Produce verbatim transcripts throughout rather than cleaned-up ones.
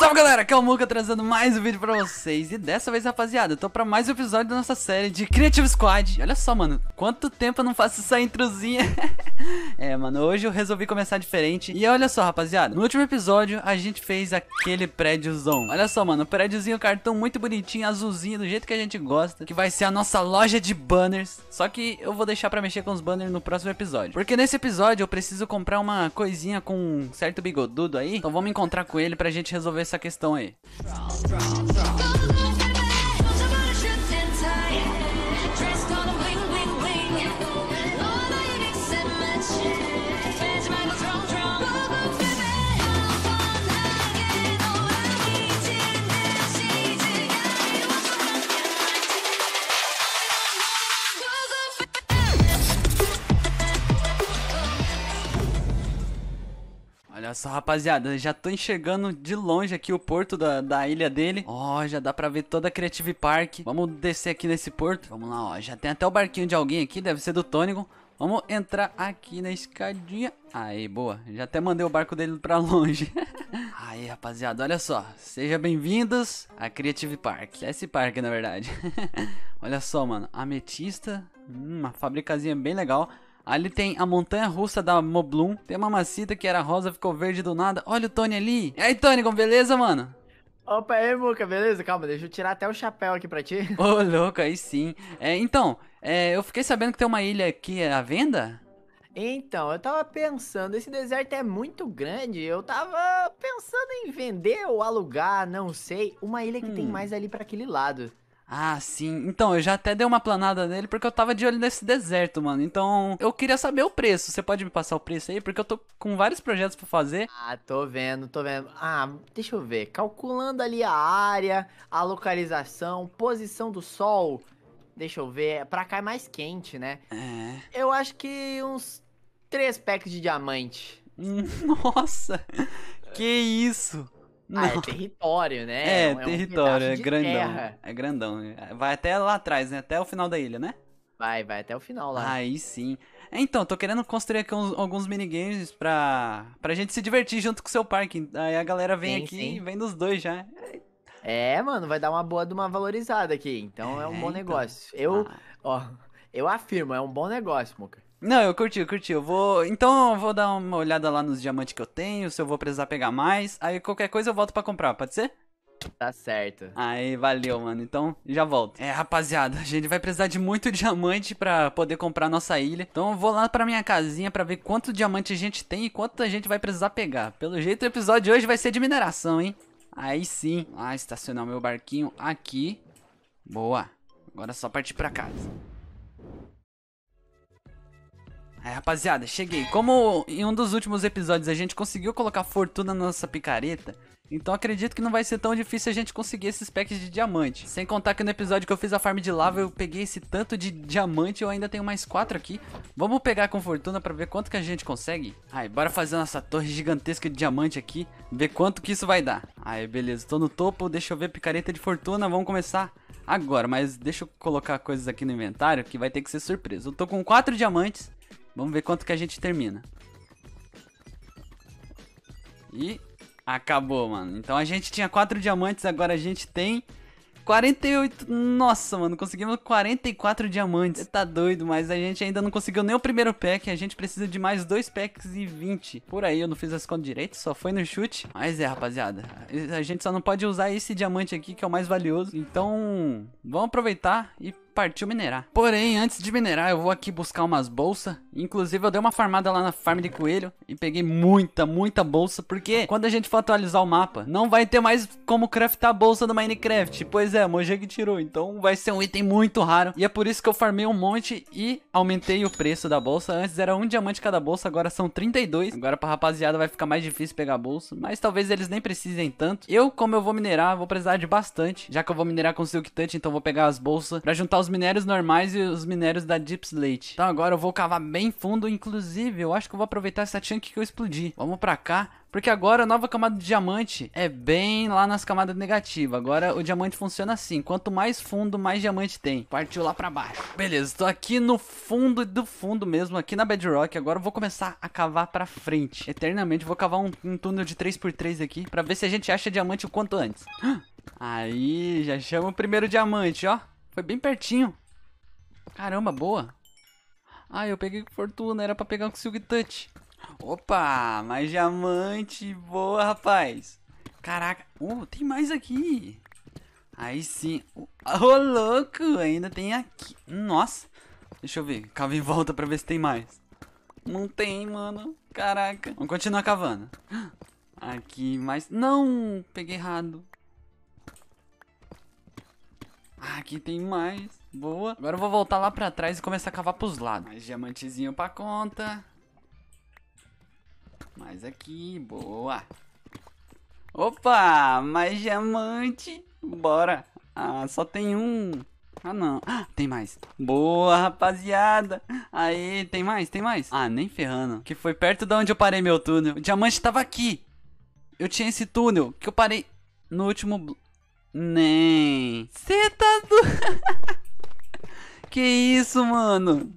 Salve galera, aqui é o Muca trazendo mais um vídeo pra vocês. E dessa vez, rapaziada, eu tô pra mais um episódio da nossa série de Creative Squad. Olha só, mano, quanto tempo eu não faço essa introzinha. É, mano, hoje eu resolvi começar diferente. E olha só, rapaziada, no último episódio a gente fez aquele prédiozão. Olha só, mano, o prédiozinho, cartão muito bonitinho, azulzinho, do jeito que a gente gosta, que vai ser a nossa loja de banners. Só que eu vou deixar pra mexer com os banners no próximo episódio, porque nesse episódio eu preciso comprar uma coisinha com um certo bigodudo aí. Então vamos encontrar com ele pra gente resolver essa questão aí. Olha só, rapaziada, já tô enxergando de longe aqui o porto da, da ilha dele. Ó, oh, já dá pra ver toda a Creative Park. Vamos descer aqui nesse porto. Vamos lá, ó, já tem até o barquinho de alguém aqui, deve ser do Tonigon. Vamos entrar aqui na escadinha. Aí, boa, já até mandei o barco dele pra longe. Aí, rapaziada, olha só, sejam bem-vindos a Creative Park. É esse parque, na verdade. Olha só, mano, ametista, hum, uma fabricazinha bem legal. Ali tem a montanha russa da Mobloom. Tem uma mamacita que era rosa, ficou verde do nada. Olha o Tony ali. E aí, Tonigon, beleza, mano? Opa, aí, Muca, beleza? Calma, deixa eu tirar até o chapéu aqui pra ti. Ô, oh, louco, aí sim. É, então, é, eu fiquei sabendo que tem uma ilha aqui à venda? Então, eu tava pensando, esse deserto é muito grande, eu tava pensando em vender ou alugar, não sei, uma ilha que hum. tem mais ali pra aquele lado. Ah, sim. Então, eu já até dei uma planada nele porque eu tava de olho nesse deserto, mano. Então, eu queria saber o preço. Você pode me passar o preço aí? Porque eu tô com vários projetos pra fazer. Ah, tô vendo, tô vendo. Ah, deixa eu ver. Calculando ali a área, a localização, posição do sol. Deixa eu ver. Pra cá é mais quente, né? É. Eu acho que uns três packs de diamante. Nossa! Que isso! Não. Ah, é território, né? É, é um território, é grandão, terra. é grandão. Vai até lá atrás, né? Até o final da ilha, né? Vai, vai até o final lá. Aí sim. Então, tô querendo construir aqui uns, alguns minigames pra, pra gente se divertir junto com o seu parque. Aí a galera vem sim, aqui sim. e vem dos dois já. É, mano, vai dar uma boa de uma valorizada aqui. Então é, é um bom então. negócio. Eu, ah. ó, eu afirmo, é um bom negócio, Muca. Não, eu curti, eu curti, eu vou... Então eu vou dar uma olhada lá nos diamantes que eu tenho, se eu vou precisar pegar mais, aí qualquer coisa eu volto pra comprar, pode ser? Tá certo. Aí, valeu, mano, então já volto. É, rapaziada, a gente vai precisar de muito diamante pra poder comprar nossa ilha, então eu vou lá pra minha casinha pra ver quanto diamante a gente tem e quanto a gente vai precisar pegar. Pelo jeito, o episódio de hoje vai ser de mineração, hein? Aí sim. Ah, estacionar o meu barquinho aqui. Boa. Agora é só partir pra casa. Aí, rapaziada, cheguei. Como em um dos últimos episódios a gente conseguiu colocar fortuna na nossa picareta, então acredito que não vai ser tão difícil a gente conseguir esses packs de diamante. Sem contar que no episódio que eu fiz a farm de lava eu peguei esse tanto de diamante e eu ainda tenho mais quatro aqui. Vamos pegar com fortuna pra ver quanto que a gente consegue. Aí, bora fazer nossa torre gigantesca de diamante aqui, ver quanto que isso vai dar. Aí, beleza, tô no topo, deixa eu ver picareta de fortuna, vamos começar agora. Mas deixa eu colocar coisas aqui no inventário que vai ter que ser surpresa. Eu tô com quatro diamantes. Vamos ver quanto que a gente termina. E acabou, mano. Então a gente tinha quatro diamantes, agora a gente tem quarenta e oito. Nossa, mano, conseguimos quarenta e quatro diamantes. Você tá doido, mas a gente ainda não conseguiu nem o primeiro pack. A gente precisa de mais dois packs e vinte. Por aí, eu não fiz as contas direito, só foi no chute. Mas é, rapaziada, a gente só não pode usar esse diamante aqui, que é o mais valioso. Então, vamos aproveitar e partiu minerar. Porém, antes de minerar, eu vou aqui buscar umas bolsas. Inclusive, eu dei uma farmada lá na farm de coelho e peguei muita, muita bolsa, porque quando a gente for atualizar o mapa, não vai ter mais como craftar bolsa no Minecraft. Pois é, a Mojang tirou, então vai ser um item muito raro. E é por isso que eu farmei um monte e aumentei o preço da bolsa. Antes era um diamante cada bolsa, agora são trinta e dois. Agora pra rapaziada vai ficar mais difícil pegar bolsa, mas talvez eles nem precisem tanto. Eu, como eu vou minerar, vou precisar de bastante, já que eu vou minerar com Silk Touch, então vou pegar as bolsas pra juntar os minérios normais e os minérios da Deepslate. Então agora eu vou cavar bem fundo. Inclusive, eu acho que eu vou aproveitar essa chunk que eu explodi. Vamos pra cá, Porque agora a nova camada de diamante é bem lá nas camadas negativas. Agora o diamante funciona assim. Quanto mais fundo, mais diamante tem. Partiu lá pra baixo. Beleza, tô aqui no fundo do fundo mesmo, aqui na Bedrock. Agora eu vou começar a cavar pra frente. Eternamente, vou cavar um, um túnel de três por três aqui pra ver se a gente acha diamante o quanto antes. Aí, já chama o primeiro diamante, ó. Foi bem pertinho. Caramba, boa. Ah, eu peguei com fortuna, era pra pegar com silk touch. Opa, mais diamante. Boa, rapaz. Caraca, oh, tem mais aqui. Aí sim. Ô, oh, oh, louco, ainda tem aqui. Nossa, deixa eu ver. Cava em volta pra ver se tem mais. Não tem, mano, caraca. Vamos continuar cavando. Aqui, mais, não, peguei errado. Aqui tem mais, boa. Agora eu vou voltar lá pra trás e começar a cavar pros lados. Mais diamantezinho pra conta. Mais aqui, boa. Opa, mais diamante. Bora. Ah, só tem um. Ah, não. Ah, tem mais. Boa, rapaziada. Aí, tem mais, tem mais. Ah, nem ferrando. Que foi perto de onde eu parei meu túnel. O diamante tava aqui. Eu tinha esse túnel que eu parei no último... Nem. Cê tá do... Que isso, mano.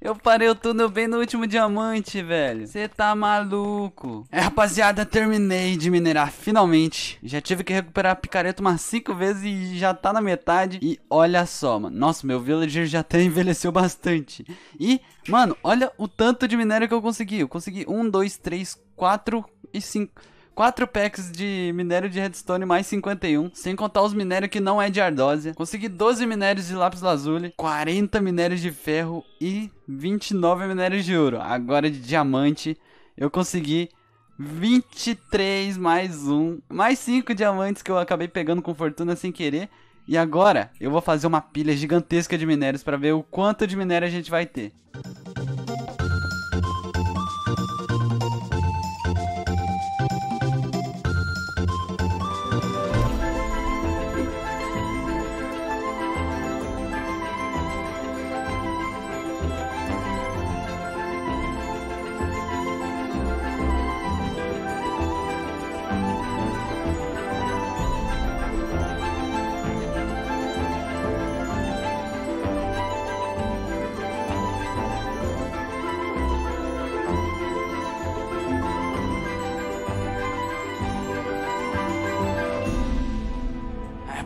Eu parei o túnel bem no último diamante, velho. Você tá maluco. É, rapaziada, terminei de minerar, finalmente. Já tive que recuperar a picareta umas cinco vezes e já tá na metade. E olha só, mano. Nossa, meu villager já até envelheceu bastante. E, mano, olha o tanto de minério que eu consegui. Eu consegui um, dois, três, quatro e cinco... quatro packs de minério de redstone mais cinquenta e um, sem contar os minérios que não é de ardósia. Consegui doze minérios de lápis lazuli, quarenta minérios de ferro e vinte e nove minérios de ouro. Agora de diamante eu consegui vinte e três mais um, mais cinco diamantes que eu acabei pegando com fortuna sem querer. E agora eu vou fazer uma pilha gigantesca de minérios para ver o quanto de minério a gente vai ter.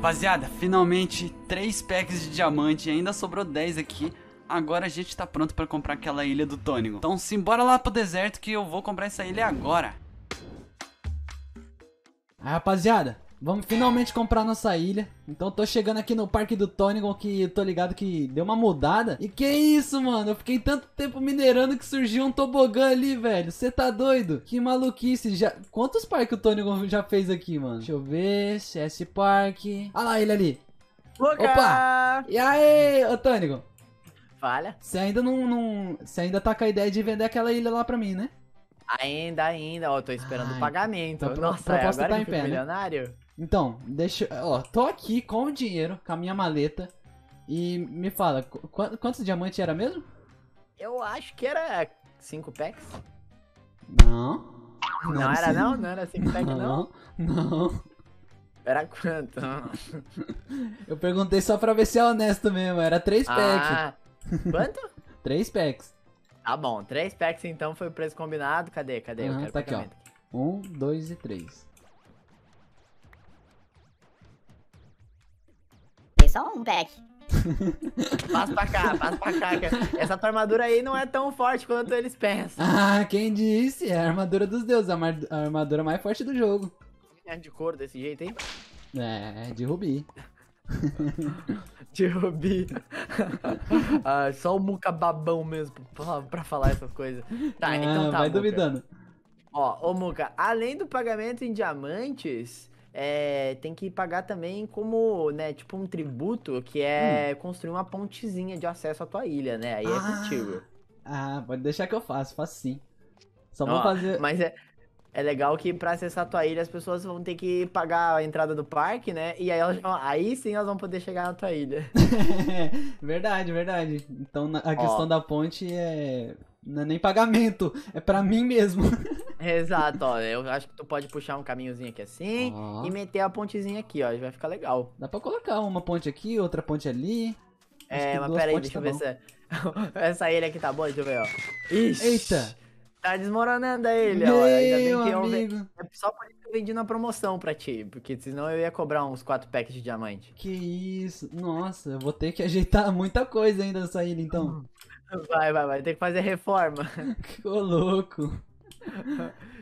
Rapaziada, finalmente três packs de diamante, ainda sobrou dez aqui. Agora a gente tá pronto pra comprar aquela ilha do Tonigon. Então simbora lá pro deserto que eu vou comprar essa ilha agora. Aí, rapaziada, vamos finalmente comprar nossa ilha. Então tô chegando aqui no parque do Tonigon, que eu tô ligado que deu uma mudada. E que isso, mano, eu fiquei tanto tempo minerando que surgiu um tobogã ali, velho. Você tá doido? Que maluquice. Já... Quantos parques o Tonigon já fez aqui, mano? Deixa eu ver, C S Park. Olha lá ele ali. Lugar. Opa! E aí, ô Tonigon? Falha. Você ainda não, não... Você ainda tá com a ideia de vender aquela ilha lá pra mim, né? Ainda, ainda, ó, tô esperando Ai, o pagamento. Então, nossa, é, agora tá em pé, milionário. Né? Então, deixa, ó, tô aqui com o dinheiro, com a minha maleta. E me fala, qu quantos diamantes era mesmo? Eu acho que era cinco packs. Não. Não, não era não? Não era cinco packs não? Não. Era quanto? Eu perguntei só pra ver se é honesto mesmo, era três packs. Ah, quanto? três packs. Tá bom, três packs então foi o preço combinado. Cadê? Cadê? Eu uhum, quero tá aqui, ó. Um, dois e três. Tem só um pack. Passa pra cá, passa pra cá. Essa tua armadura aí não é tão forte quanto eles pensam. Ah, quem disse? É a armadura dos deuses, a armadura mais forte do jogo. É de couro desse jeito, hein? É, de rubi. De rubi. Ah, só o Muca babão mesmo pra, pra falar essas coisas. Tá, ah, então tá, vai Muca. Duvidando. Ó, ô Muca, além do pagamento em diamantes, é, tem que pagar também como, né, tipo um tributo, que é hum. construir uma pontezinha de acesso à tua ilha, né? Aí ah, é contigo. Ah, pode deixar que eu faço, faço sim. Só vou fazer... Mas é... É legal que pra acessar a tua ilha as pessoas vão ter que pagar a entrada do parque, né? E aí, elas, aí sim elas vão poder chegar na tua ilha. Verdade, verdade. Então a Ó. questão da ponte é... Não é nem pagamento, é pra mim mesmo. Exato, ó. Eu acho que tu pode puxar um caminhozinho aqui assim ó. E meter a pontezinha aqui, ó. Vai ficar legal. Dá pra colocar uma ponte aqui, outra ponte ali. Acho é, mas pera aí, deixa tá eu ver se... Essa ilha aqui tá boa, deixa eu ver, ó. Ixi, eita! Tá desmoronando a ilha, meu ó. Ainda bem que eu amigo. Só por isso que eu vendi na promoção pra ti, porque senão eu ia cobrar uns quatro packs de diamante. Que isso! Nossa, eu vou ter que ajeitar muita coisa ainda nessa ilha, então. Vai, vai, vai. Tem que fazer reforma. Ô, louco.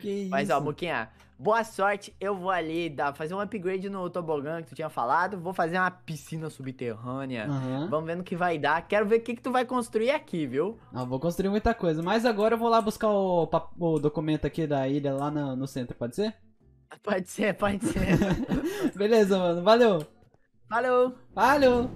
Que isso. Mas, ó, Muquinha, boa sorte. Eu vou ali dar, fazer um upgrade no tobogã que tu tinha falado. Vou fazer uma piscina subterrânea. Uhum. Vamos ver no que vai dar. Quero ver o que, que tu vai construir aqui, viu? Ah, vou construir muita coisa. Mas agora eu vou lá buscar o, o documento aqui da ilha lá no, no centro, pode ser? Pode ser, pode ser. Beleza, mano. Valeu. Valeu. Valeu.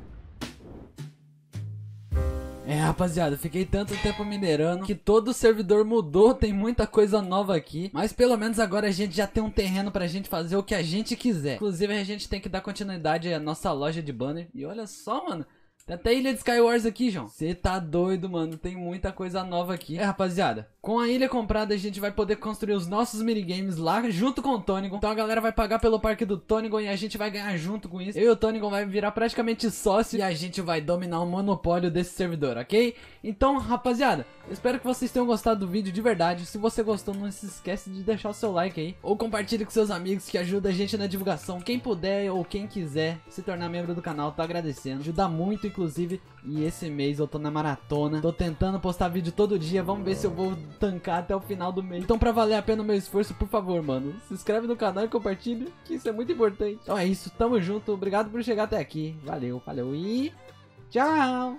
É, rapaziada, fiquei tanto tempo minerando que todo o servidor mudou, tem muita coisa nova aqui. Mas pelo menos agora a gente já tem um terreno pra gente fazer o que a gente quiser. Inclusive a gente tem que dar continuidade à nossa loja de banner. E olha só, mano, tem até a ilha de Skywars aqui, João. Você tá doido, mano, tem muita coisa nova aqui. É, rapaziada, com a ilha comprada a gente vai poder construir os nossos minigames lá junto com o Tonigon. Então a galera vai pagar pelo parque do Tonigon e a gente vai ganhar junto com isso. Eu e o Tonigon vai virar praticamente sócio e a gente vai dominar o monopólio desse servidor, ok? Então, rapaziada, espero que vocês tenham gostado do vídeo de verdade. Se você gostou, não se esquece de deixar o seu like aí. Ou compartilhe com seus amigos que ajuda a gente na divulgação. Quem puder ou quem quiser se tornar membro do canal, tá agradecendo. Ajuda muito, inclusive, e esse mês eu tô na maratona, tô tentando postar vídeo todo dia, vamos ver se eu vou tancar até o final do mês. Então, pra valer a pena o meu esforço, por favor, mano, se inscreve no canal e compartilha, que isso é muito importante. Então é isso, tamo junto, obrigado por chegar até aqui, valeu, valeu e tchau!